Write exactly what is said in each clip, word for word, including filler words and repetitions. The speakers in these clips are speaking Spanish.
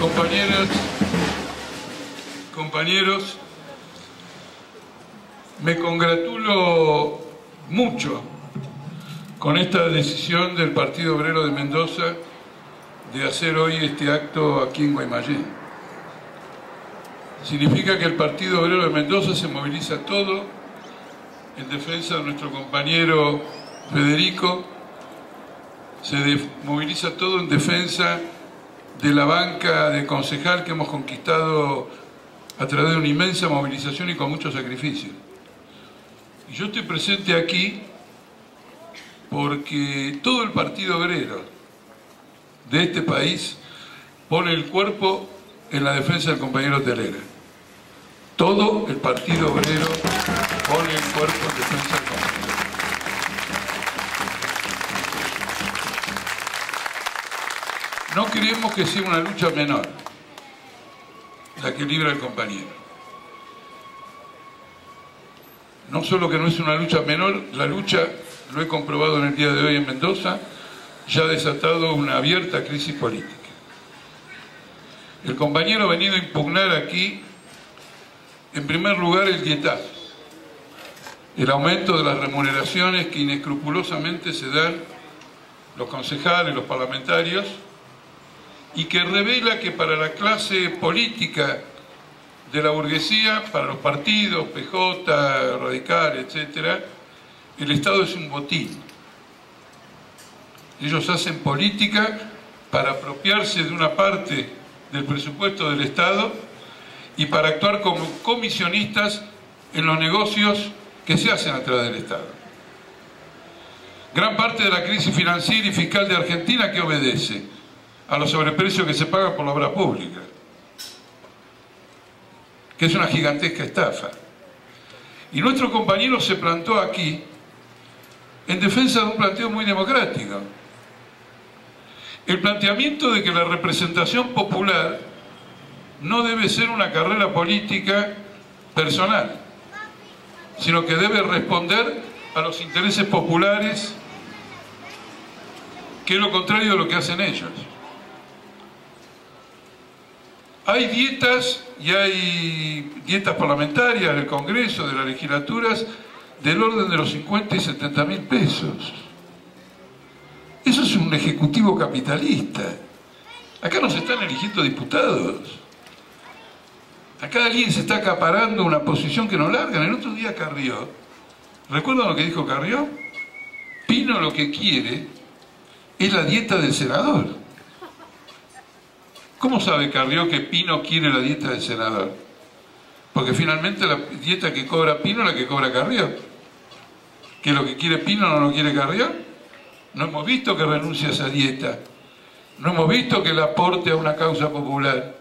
Compañeras, compañeros, me congratulo mucho con esta decisión del Partido Obrero de Mendoza de hacer hoy este acto aquí en Guaymallén. Significa que el Partido Obrero de Mendoza se moviliza todo en defensa de nuestro compañero Federico, se moviliza todo en defensa de la banca de concejal que hemos conquistado a través de una inmensa movilización y con mucho sacrificio. Y yo estoy presente aquí porque todo el Partido Obrero de este país pone el cuerpo en la defensa del compañero Teguera. Todo el Partido Obrero pone el cuerpo en defensa del compañero. No queremos que sea una lucha menor la que libra el compañero. No solo que no es una lucha menor, la lucha, lo he comprobado en el día de hoy en Mendoza, ya ha desatado una abierta crisis política. El compañero ha venido a impugnar aquí, en primer lugar, el dietazo, el aumento de las remuneraciones que inescrupulosamente se dan los concejales, los parlamentarios, y que revela que para la clase política de la burguesía, para los partidos, P J, Radical, etcétera, el Estado es un botín. Ellos hacen política para apropiarse de una parte del presupuesto del Estado y para actuar como comisionistas en los negocios que se hacen a través del Estado. Gran parte de la crisis financiera y fiscal de Argentina que obedece a los sobreprecios que se pagan por la obra pública, que es una gigantesca estafa. Y nuestro compañero se plantó aquí en defensa de un planteo muy democrático. El planteamiento de que la representación popular no debe ser una carrera política personal, sino que debe responder a los intereses populares, que es lo contrario de lo que hacen ellos. Hay dietas y hay dietas parlamentarias del Congreso, de las legislaturas, del orden de los cincuenta y setenta mil pesos. Eso es un ejecutivo capitalista. Acá no se están eligiendo diputados. Acá alguien se está acaparando una posición que no largan. El otro día Carrió, ¿recuerdan lo que dijo Carrió? Pino lo que quiere es la dieta del senador. ¿Cómo sabe Carrió que Pino quiere la dieta del senador? Porque finalmente la dieta que cobra Pino es la que cobra Carrió. ¿Que lo que quiere Pino no lo quiere Carrió? No hemos visto que renuncie a esa dieta. No hemos visto que la aporte a una causa popular.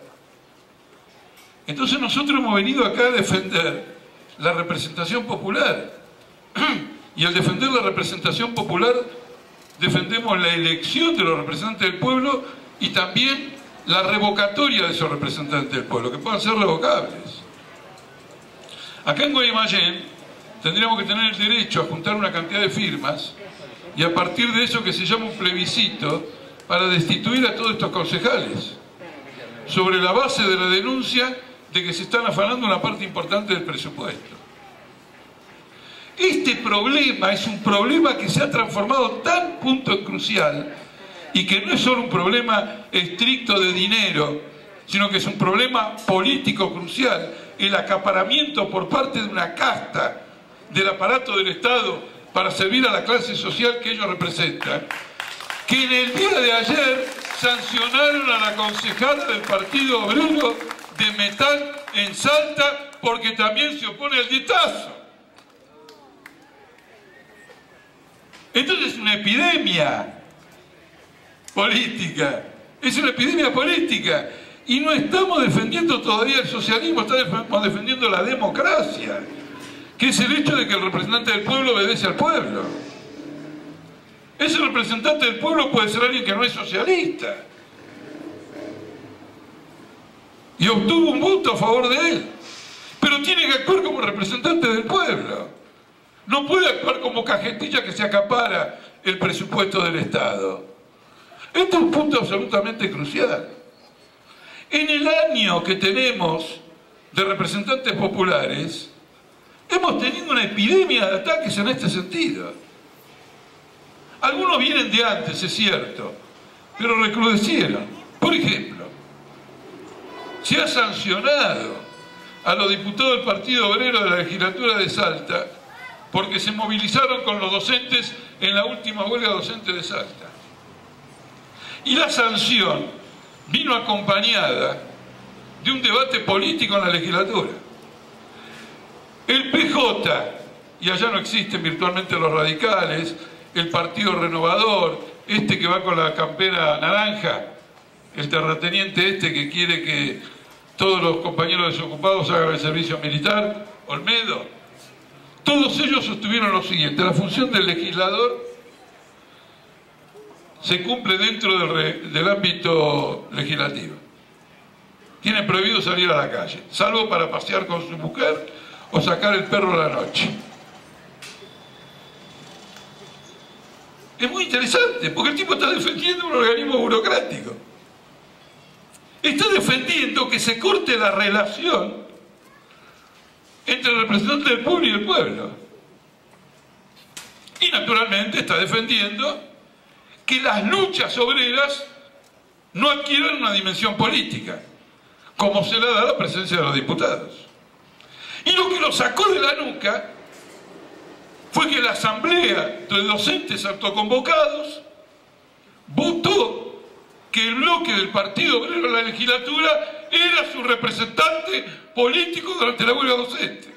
Entonces nosotros hemos venido acá a defender la representación popular. Y al defender la representación popular, defendemos la elección de los representantes del pueblo y también la revocatoria de esos representantes del pueblo, que puedan ser revocables. Acá en Guaymallén tendríamos que tener el derecho a juntar una cantidad de firmas y a partir de eso que se llama un plebiscito para destituir a todos estos concejales sobre la base de la denuncia de que se están afanando una parte importante del presupuesto. Este problema es un problema que se ha transformado tan punto crucial y que no es solo un problema estricto de dinero, sino que es un problema político crucial, el acaparamiento por parte de una casta del aparato del Estado para servir a la clase social que ellos representan, que en el día de ayer sancionaron a la concejala del Partido Obrero de Metal en Salta porque también se opone al dietazo. Entonces es una epidemia política, es una epidemia política y no estamos defendiendo todavía el socialismo, estamos defendiendo la democracia, que es el hecho de que el representante del pueblo obedece al pueblo. Ese representante del pueblo puede ser alguien que no es socialista y obtuvo un voto a favor de él, pero tiene que actuar como representante del pueblo, no puede actuar como cajetilla que se acapara el presupuesto del Estado. Este es un punto absolutamente crucial. En el año que tenemos de representantes populares, hemos tenido una epidemia de ataques en este sentido. Algunos vienen de antes, es cierto, pero recrudecieron. Por ejemplo, se ha sancionado a los diputados del Partido Obrero de la legislatura de Salta porque se movilizaron con los docentes en la última huelga docente de Salta. Y la sanción vino acompañada de un debate político en la legislatura. El P J, y allá no existen virtualmente los radicales, el Partido Renovador, este que va con la campera naranja, el terrateniente este que quiere que todos los compañeros desocupados hagan el servicio militar, Olmedo, todos ellos sostuvieron lo siguiente: la función del legislador se cumple dentro del, re, del ámbito legislativo. Tienen prohibido salir a la calle, salvo para pasear con su mujer o sacar el perro a la noche. Es muy interesante, porque el tipo está defendiendo un organismo burocrático. Está defendiendo que se corte la relación entre el representante del pueblo y el pueblo. Y naturalmente está defendiendo que las luchas obreras no adquieran una dimensión política, como se la da la presencia de los diputados. Y lo que lo sacó de la nuca fue que la asamblea de docentes autoconvocados votó que el bloque del Partido Obrero de la legislatura era su representante político durante la huelga docente.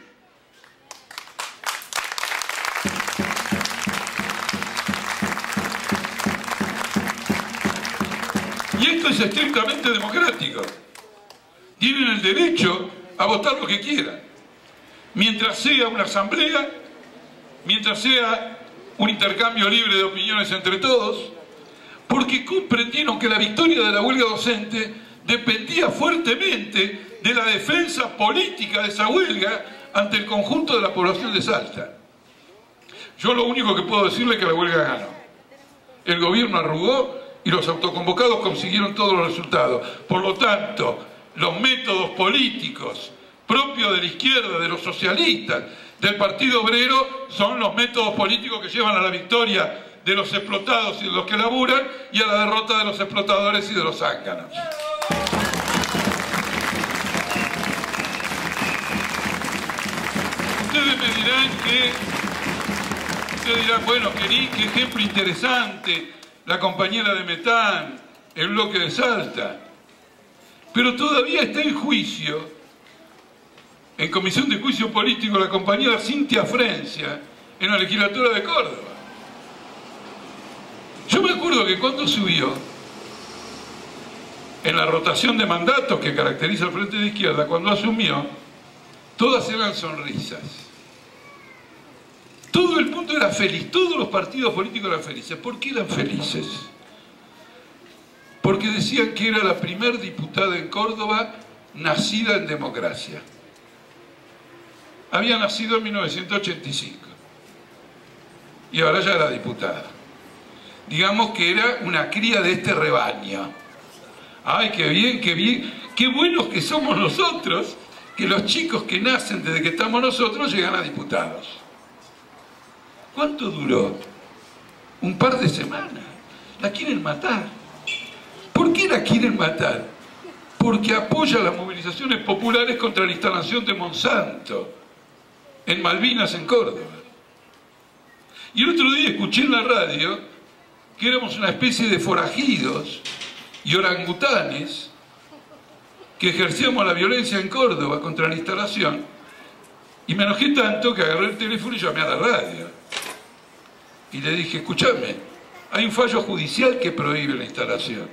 Y esto es estrictamente democrático. Tienen el derecho a votar lo que quieran, mientras sea una asamblea, mientras sea un intercambio libre de opiniones entre todos, porque comprendieron que la victoria de la huelga docente dependía fuertemente de la defensa política de esa huelga ante el conjunto de la población de Salta. Yo lo único que puedo decirle es que la huelga ganó. El gobierno arrugó y los autoconvocados consiguieron todos los resultados. Por lo tanto, los métodos políticos propios de la izquierda, de los socialistas, del Partido Obrero, son los métodos políticos que llevan a la victoria de los explotados y de los que laburan, y a la derrota de los explotadores y de los zánganos. Ustedes me dirán que, ustedes dirán, bueno, qué, qué ejemplo interesante, la compañera de Metán, el bloque de Salta, pero todavía está en juicio, en comisión de juicio político, la compañera Cintia Frencia, en la legislatura de Córdoba. Yo me acuerdo que cuando subió, en la rotación de mandatos que caracteriza al Frente de Izquierda, cuando asumió, todas eran sonrisas. Todo el mundo era feliz, todos los partidos políticos eran felices. ¿Por qué eran felices? Porque decían que era la primera diputada en Córdoba nacida en democracia. Había nacido en mil novecientos ochenta y cinco y ahora ya era diputada. Digamos que era una cría de este rebaño. ¡Ay, qué bien, qué bien! ¡Qué buenos que somos nosotros! Que los chicos que nacen desde que estamos nosotros llegan a diputados. ¿Cuánto duró? Un par de semanas. La quieren matar. ¿Por qué la quieren matar? Porque apoya las movilizaciones populares contra la instalación de Monsanto en Malvinas, en Córdoba. Y el otro día escuché en la radio que éramos una especie de forajidos y orangutanes que ejercíamos la violencia en Córdoba contra la instalación, y me enojé tanto que agarré el teléfono y llamé a la radio y le dije: escúchame, hay un fallo judicial que prohíbe la instalación.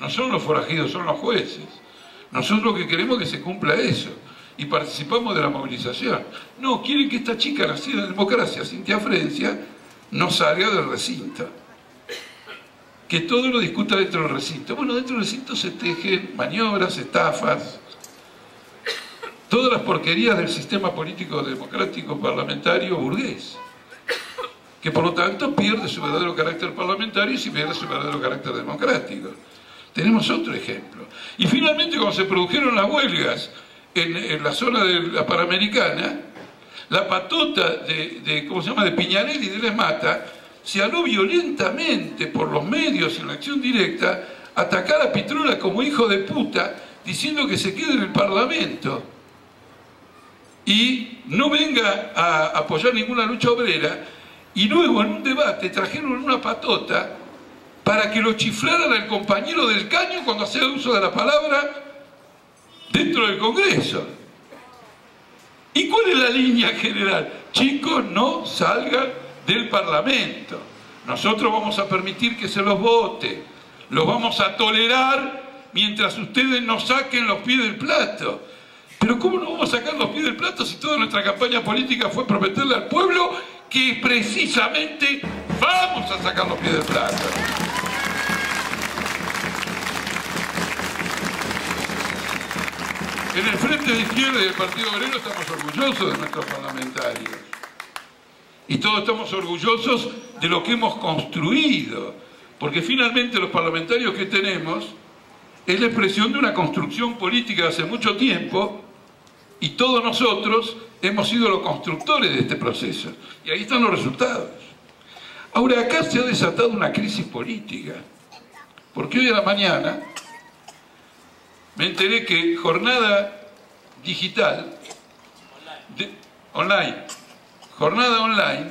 No son los forajidos, son los jueces. Nosotros lo que queremos es que se cumpla eso, y participamos de la movilización. No, quieren que esta chica nacida en democracia, Cintia Frencia, no salga del recinto. Que todo lo discuta dentro del recinto. Bueno, dentro del recinto se tejen maniobras, estafas, todas las porquerías del sistema político democrático parlamentario burgués, que por lo tanto pierde su verdadero carácter parlamentario y pierde su verdadero carácter democrático. Tenemos otro ejemplo. Y finalmente, cuando se produjeron las huelgas en, en la zona de la Panamericana, la patota de, de ¿cómo se llama?, de Piñarelli y de Les Mata se habló violentamente por los medios en la acción directa, atacar a Pitrola como hijo de puta, diciendo que se quede en el Parlamento y no venga a apoyar ninguna lucha obrera. Y luego en un debate trajeron una patota para que lo chiflaran al compañero del Caño cuando hacía uso de la palabra dentro del Congreso. ¿Y cuál es la línea general? Chicos, no salgan del Parlamento. Nosotros vamos a permitir que se los vote, los vamos a tolerar mientras ustedes no saquen los pies del plato. Pero ¿cómo no vamos a sacar los pies del plato si toda nuestra campaña política fue prometerle al pueblo que precisamente vamos a sacar los pies del plato? En el Frente de Izquierda y el Partido Obrero estamos orgullosos de nuestros parlamentarios. Y todos estamos orgullosos de lo que hemos construido. Porque finalmente los parlamentarios que tenemos es la expresión de una construcción política de hace mucho tiempo, y todos nosotros hemos sido los constructores de este proceso. Y ahí están los resultados. Ahora, acá se ha desatado una crisis política. Porque hoy a la mañana me enteré que jornada digital, de, online, jornada online,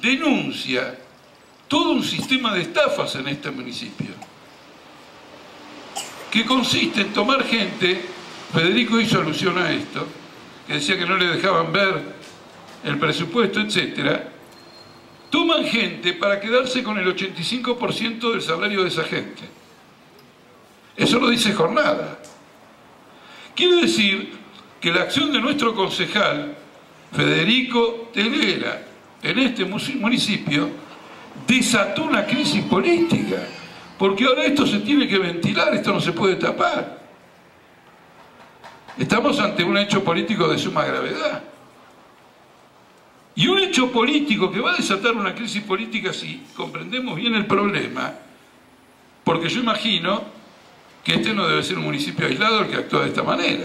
denuncia todo un sistema de estafas en este municipio, que consiste en tomar gente. Federico hizo alusión a esto, que decía que no le dejaban ver el presupuesto, etcétera. Toman gente para quedarse con el ochenta y cinco por ciento del salario de esa gente. Eso lo dice Jornada. Quiere decir que la acción de nuestro concejal, Federico Teguera, en este municipio, desató una crisis política. Porque ahora esto se tiene que ventilar, esto no se puede tapar. Estamos ante un hecho político de suma gravedad. Y un hecho político que va a desatar una crisis política si comprendemos bien el problema, porque yo imagino que este no debe ser un municipio aislado el que actúa de esta manera.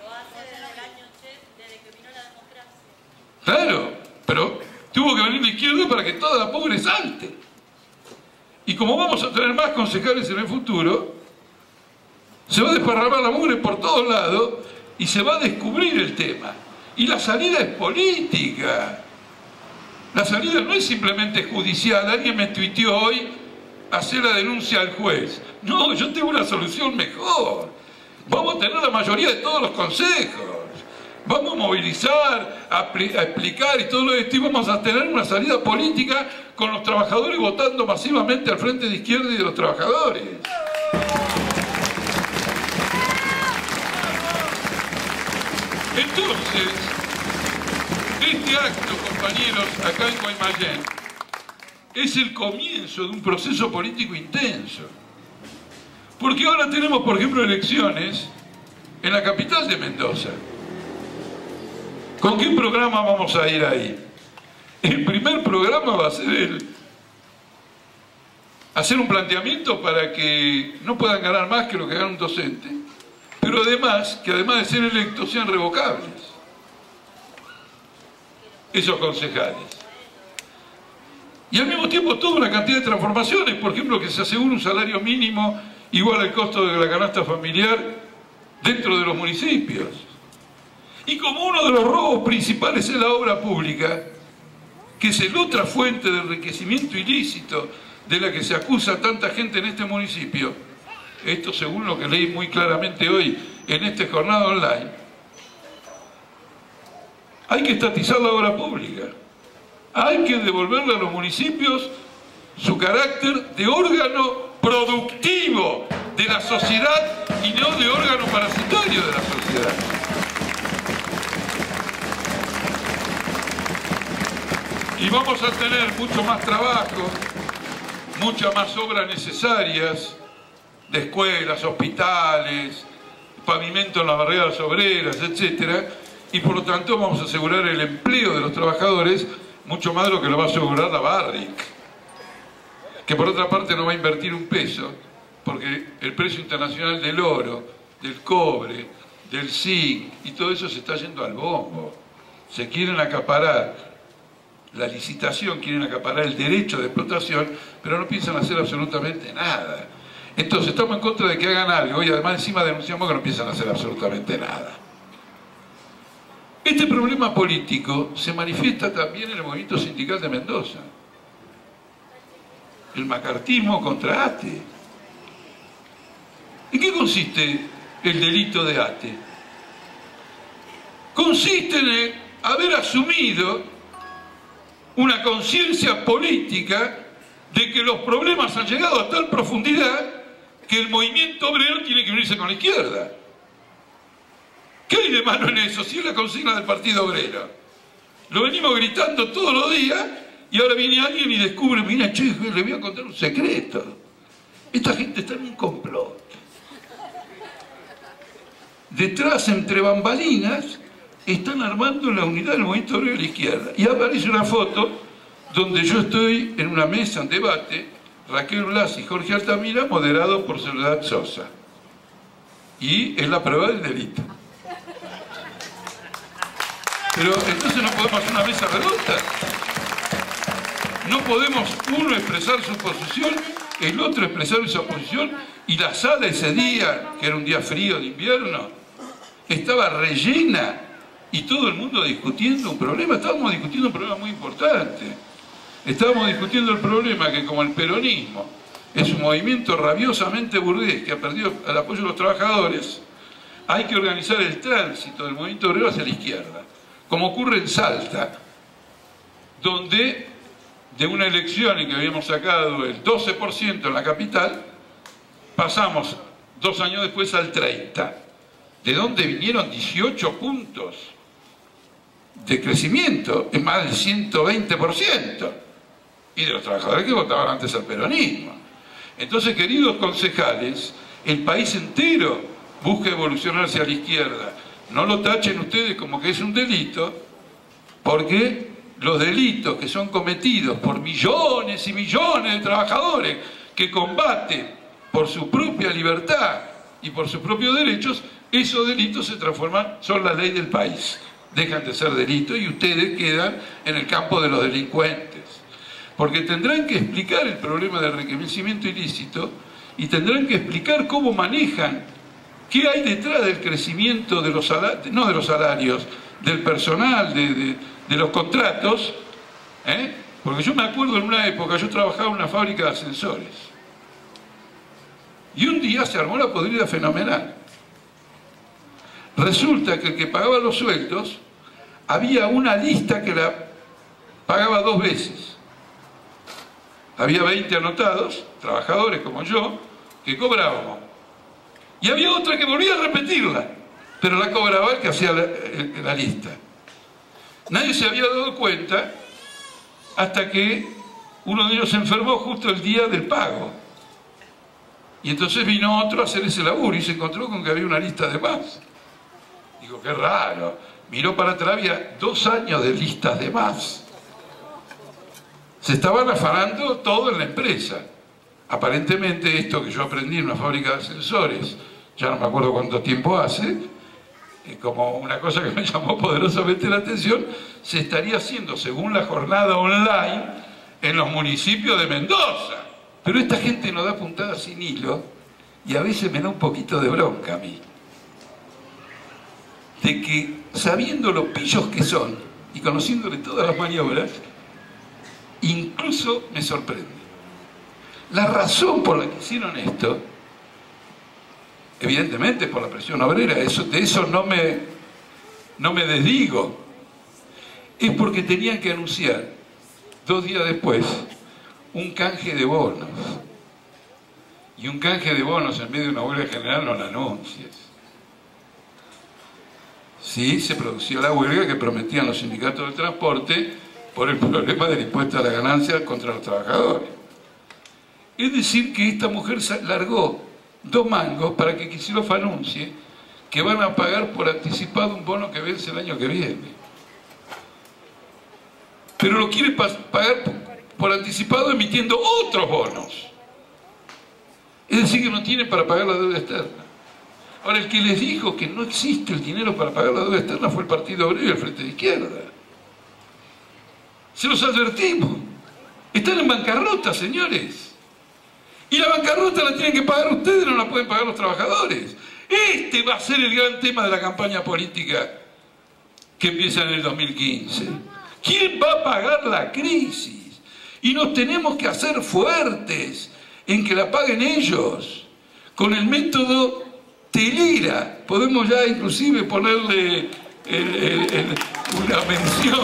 Lo hace desde el año ochenta, desde que vino la democracia. Claro, pero tuvo que venir la izquierda para que toda la pobre salte. Y como vamos a tener más concejales en el futuro, se va a desparramar la mugre por todos lados y se va a descubrir el tema. Y la salida es política. La salida no es simplemente judicial. Alguien me tuiteó hoy hacer la denuncia al juez. No, yo tengo una solución mejor. Vamos a tener la mayoría de todos los consejos. Vamos a movilizar, a, a explicar y todo lo esto, y vamos a tener una salida política con los trabajadores votando masivamente al Frente de Izquierda y de los trabajadores. Entonces, este acto, compañeros, acá en Guaymallén, es el comienzo de un proceso político intenso. Porque ahora tenemos, por ejemplo, elecciones en la capital de Mendoza. ¿Con qué programa vamos a ir ahí? El primer programa va a ser el hacer un planteamiento para que no puedan ganar más que lo que gana un docente, pero además, que además de ser electos sean revocables esos concejales. Y al mismo tiempo toda una cantidad de transformaciones, por ejemplo, que se asegure un salario mínimo igual al costo de la canasta familiar dentro de los municipios. Y como uno de los robos principales es la obra pública, que es la otra fuente de enriquecimiento ilícito de la que se acusa a tanta gente en este municipio, esto según lo que leí muy claramente hoy en esta jornada online, hay que estatizar la obra pública, hay que devolverle a los municipios su carácter de órgano productivo de la sociedad y no de órgano parasitario de la sociedad. Y vamos a tener mucho más trabajo, muchas más obras necesarias, de escuelas, hospitales, pavimento en las barriadas obreras, etcétera. Y por lo tanto vamos a asegurar el empleo de los trabajadores mucho más de lo que lo va a asegurar la Barrick. que por otra parte no va a invertir un peso, porque el precio internacional del oro, del cobre, del zinc y todo eso se está yendo al bombo. Se quieren acaparar la licitación, quieren acaparar el derecho de explotación, pero no piensan hacer absolutamente nada. Entonces estamos en contra de que hagan algo y además encima denunciamos que no piensan hacer absolutamente nada. Este problema político se manifiesta también en el movimiento sindical de Mendoza. El macartismo contra ATE. ¿En qué consiste el delito de ATE? Consiste en haber asumido una conciencia política de que los problemas han llegado a tal profundidad que el movimiento obrero tiene que unirse con la izquierda. ¿Qué hay de malo en eso? Si es la consigna del Partido Obrero. Lo venimos gritando todos los días y ahora viene alguien y descubre, mira, che, le voy a contar un secreto. Esta gente está en un complot. Detrás, entre bambalinas, están armando la unidad del movimiento obrero de la izquierda. Y aparece una foto donde yo estoy en una mesa en debate, Raquel Blasi y Jorge Altamira, moderado por Soledad Sosa. Y es la prueba del delito. Pero entonces no podemos hacer una mesa redonda. No podemos uno expresar su posición, el otro expresar esa posición, y la sala ese día, que era un día frío de invierno, estaba rellena y todo el mundo discutiendo un problema. Estábamos discutiendo un problema muy importante. Estábamos discutiendo el problema que, como el peronismo es un movimiento rabiosamente burgués que ha perdido el apoyo de los trabajadores, hay que organizar el tránsito del movimiento obrero hacia la izquierda, como ocurre en Salta, donde de una elección en que habíamos sacado el doce por ciento en la capital, pasamos dos años después al treinta por ciento, de donde vinieron dieciocho puntos de crecimiento, es más del ciento veinte por ciento, y de los trabajadores que votaban antes al peronismo. Entonces, queridos concejales, el país entero busca evolucionar hacia la izquierda. No lo tachen ustedes como que es un delito, porque los delitos que son cometidos por millones y millones de trabajadores que combaten por su propia libertad y por sus propios derechos, esos delitos se transforman, son la ley del país. Dejan de ser delitos y ustedes quedan en el campo de los delincuentes. Porque tendrán que explicar el problema del enriquecimiento ilícito y tendrán que explicar cómo manejan, qué hay detrás del crecimiento de los salarios, no de los salarios, del personal, de, de, de los contratos. ¿eh? Porque yo me acuerdo en una época, yo trabajaba en una fábrica de ascensores y un día se armó la podrida fenomenal. Resulta que el que pagaba los sueldos, había una lista que la pagaba dos veces. Había veinte anotados, trabajadores como yo, que cobrábamos. Y había otra que volvía a repetirla, pero la cobraba el que hacía la, la lista. Nadie se había dado cuenta hasta que uno de ellos se enfermó justo el día del pago. Y entonces vino otro a hacer ese laburo y se encontró con que había una lista de más. Digo, qué raro. Miró para atrás, había dos años de listas de más. Se estaban afanando todo en la empresa. Aparentemente esto que yo aprendí en una fábrica de ascensores, ya no me acuerdo cuánto tiempo hace, como una cosa que me llamó poderosamente la atención, se estaría haciendo según la jornada online en los municipios de Mendoza. Pero esta gente nos da puntadas sin hilo y a veces me da un poquito de bronca a mí. De que, sabiendo los pillos que son y conociéndole todas las maniobras, incluso me sorprende. La razón por la que hicieron esto, evidentemente por la presión obrera, eso, de eso no me, no me desdigo, es porque tenían que anunciar dos días después un canje de bonos. Y un canje de bonos en medio de una huelga general no lo anuncias. Sí, se producía la huelga que prometían los sindicatos del transporte por el problema del impuesto a la ganancia contra los trabajadores. Es decir, que esta mujer largó dos mangos para que Kicilof anuncie que van a pagar por anticipado un bono que vence el año que viene. Pero lo quiere pagar por anticipado emitiendo otros bonos. Es decir, que no tienen para pagar la deuda externa. Ahora, el que les dijo que no existe el dinero para pagar la deuda externa fue el Partido Obrero y el Frente de Izquierda. Se los advertimos. Están en bancarrota, señores. Y la bancarrota la tienen que pagar ustedes, no la pueden pagar los trabajadores. Este va a ser el gran tema de la campaña política que empieza en el dos mil quince. ¿Quién va a pagar la crisis? Y nos tenemos que hacer fuertes en que la paguen ellos. Con el método Telera, podemos ya inclusive ponerle el, el, el, una mención.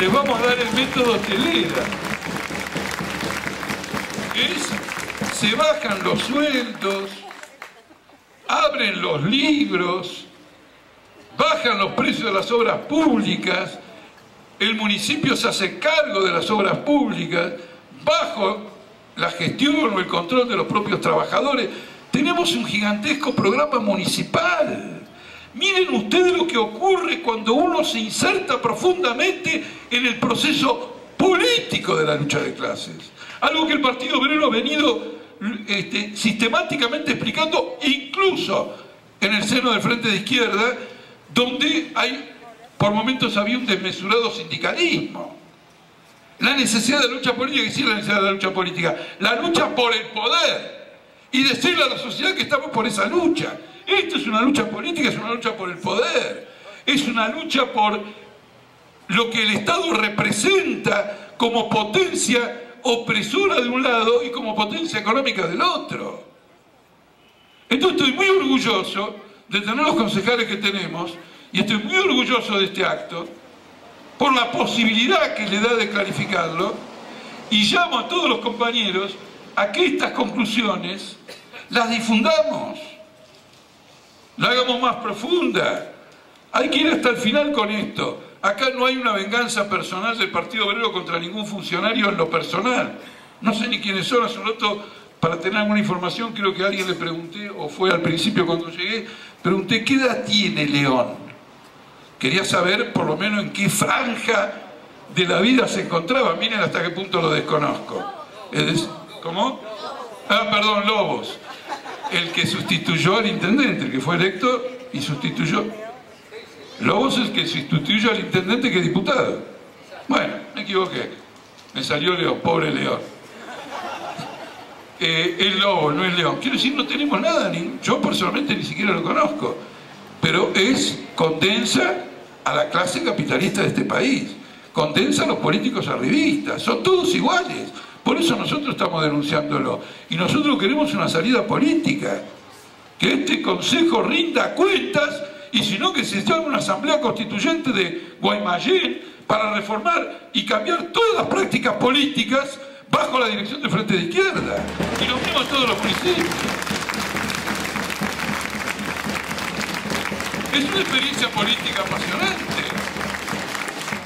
Les vamos a dar el método Telera. Es, se bajan los sueldos, abren los libros, bajan los precios de las obras públicas, el municipio se hace cargo de las obras públicas, bajo la gestión o el control de los propios trabajadores. Tenemos un gigantesco programa municipal. Miren ustedes lo que ocurre cuando uno se inserta profundamente en el proceso político de la lucha de clases. Algo que el Partido Obrero ha venido este, sistemáticamente explicando, incluso en el seno del Frente de Izquierda, donde hay, por momentos había un desmesurado sindicalismo. La necesidad de la lucha política, que sí, la necesidad de la lucha política, la lucha por el poder, y decirle a la sociedad que estamos por esa lucha. Esto es una lucha política, es una lucha por el poder, es una lucha por lo que el Estado representa como potencia opresora de un lado y como potencia económica del otro. Entonces estoy muy orgulloso de tener los concejales que tenemos, y estoy muy orgulloso de este acto, por la posibilidad que le da de clarificarlo, y llamo a todos los compañeros a que estas conclusiones las difundamos, las hagamos más profundas. Hay que ir hasta el final con esto. Acá no hay una venganza personal del Partido Obrero contra ningún funcionario en lo personal. No sé ni quiénes son. Hace un rato, para tener alguna información, creo que a alguien le pregunté, o fue al principio cuando llegué, pregunté ¿qué edad tiene León? Quería saber por lo menos en qué franja de la vida se encontraba. Miren hasta qué punto lo desconozco. ¿Cómo? Ah, perdón, Lobos. El que sustituyó al intendente, el que fue electo y sustituyó. Lobos es el que sustituyó al intendente, que es diputado. Bueno, me equivoqué. Me salió León, pobre León. Eh, es Lobo, no es León. Quiero decir, no tenemos nada. Ni, yo personalmente ni siquiera lo conozco. Pero es condensa a la clase capitalista de este país. Condensa a los políticos arribistas. Son todos iguales. Por eso nosotros estamos denunciándolo. Y nosotros queremos una salida política. Que este Consejo rinda cuentas, y si no, que se llame una asamblea constituyente de Guaymallén para reformar y cambiar todas las prácticas políticas bajo la dirección del Frente de Izquierda. Y lo mismo en todos los municipios. Es una experiencia política apasionante.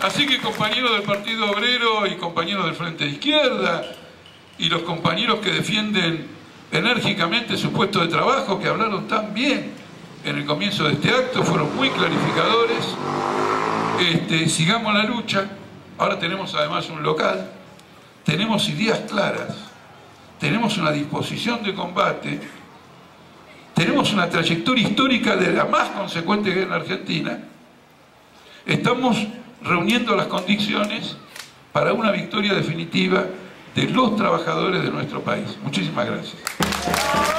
Así que, compañeros del Partido Obrero y compañeros del Frente de Izquierda, y los compañeros que defienden enérgicamente su puesto de trabajo, que hablaron tan bien en el comienzo de este acto, fueron muy clarificadores. Este, sigamos la lucha. Ahora tenemos además un local, tenemos ideas claras, tenemos una disposición de combate, tenemos una trayectoria histórica de la más consecuente guerra en Argentina. Estamos reuniendo las condiciones para una victoria definitiva de los trabajadores de nuestro país. Muchísimas gracias.